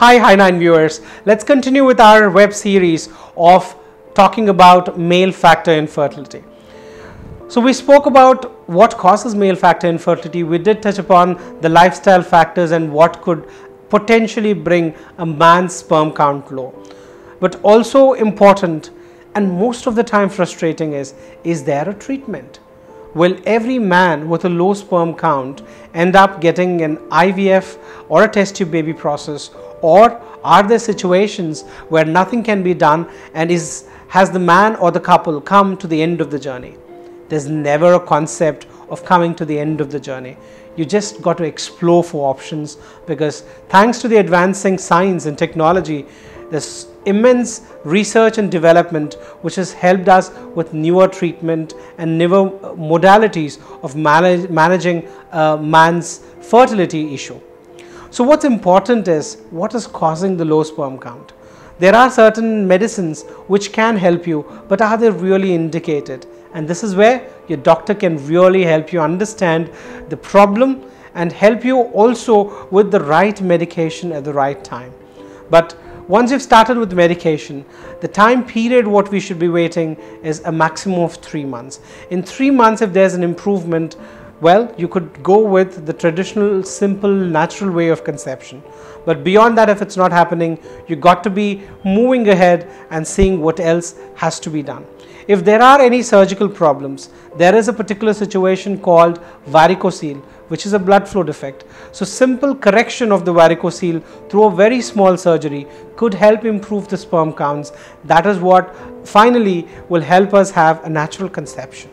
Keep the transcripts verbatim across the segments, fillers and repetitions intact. Hi Hi nine viewers, let's continue with our web series of talking about male factor infertility. So we spoke about what causes male factor infertility. We did touch upon the lifestyle factors and what could potentially bring a man's sperm count low. But also important and most of the time frustrating is, is there a treatment? Will every man with a low sperm count end up getting an I V F or a test tube baby process? Or are there situations where nothing can be done and is has the man or the couple come to the end of the journey? There's never a concept of coming to the end of the journey. You just got to explore for options, because thanks to the advancing science and technology, there's immense research and development which has helped us with newer treatment and newer modalities of manage, managing uh, man's fertility issue. So what's important is, what is causing the low sperm count? There are certain medicines which can help you, but are they really indicated? And this is where your doctor can really help you understand the problem and help you also with the right medication at the right time. But once you've started with medication, the time period what we should be waiting is a maximum of three months. In three months, if there's an improvement, well, you could go with the traditional, simple, natural way of conception. But beyond that, if it's not happening, you got to be moving ahead and seeing what else has to be done. If there are any surgical problems, there is a particular situation called varicocele, which is a blood flow defect. So simple correction of the varicocele through a very small surgery could help improve the sperm counts. That is what finally will help us have a natural conception.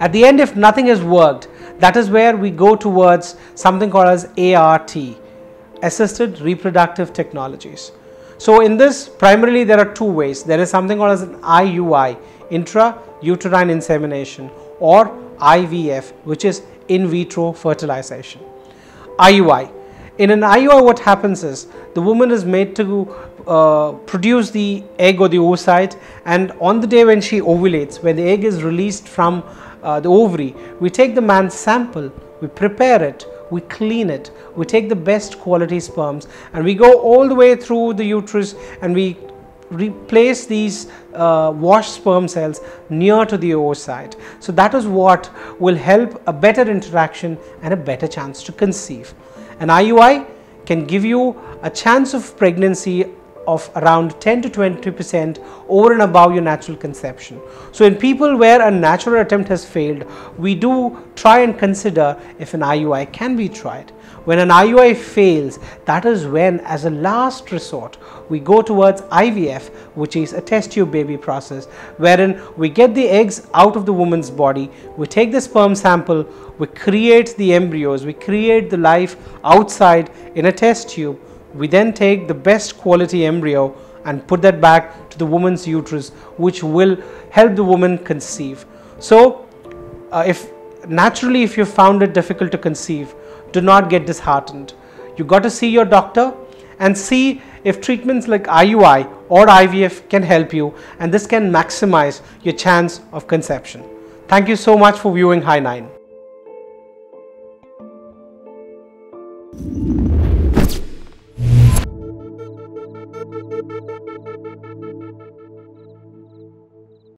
At the end, if nothing has worked, that is where we go towards something called as A R T, Assisted Reproductive Technologies. So in this, primarily there are two ways. There is something called as an I U I, intrauterine insemination, or I V F, which is in vitro fertilization. I U I. In an I U I, what happens is, the woman is made to uh, produce the egg or the oocyte, and on the day when she ovulates, when the egg is released from Uh, the ovary, we take the man's sample, we prepare it, we clean it, we take the best quality sperms, and we go all the way through the uterus, and we replace these uh, washed sperm cells near to the oocyte. So that is what will help a better interaction and a better chance to conceive. An I U I can give you a chance of pregnancy of around ten to twenty percent over and above your natural conception. So in people where a natural attempt has failed, we do try and consider if an I U I can be tried. When an I U I fails, that is when, as a last resort, we go towards I V F, which is a test tube baby process, wherein we get the eggs out of the woman's body, we take the sperm sample, we create the embryos, we create the life outside in a test tube. We then take the best quality embryo and put that back to the woman's uterus, which will help the woman conceive. So uh, if naturally if you found it difficult to conceive, do not get disheartened. You got to see your doctor and see if treatments like I U I or I V F can help you, and this can maximize your chance of conception. Thank you so much for viewing Hi nine.